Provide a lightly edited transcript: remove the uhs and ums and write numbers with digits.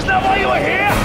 Isn't that why you were here?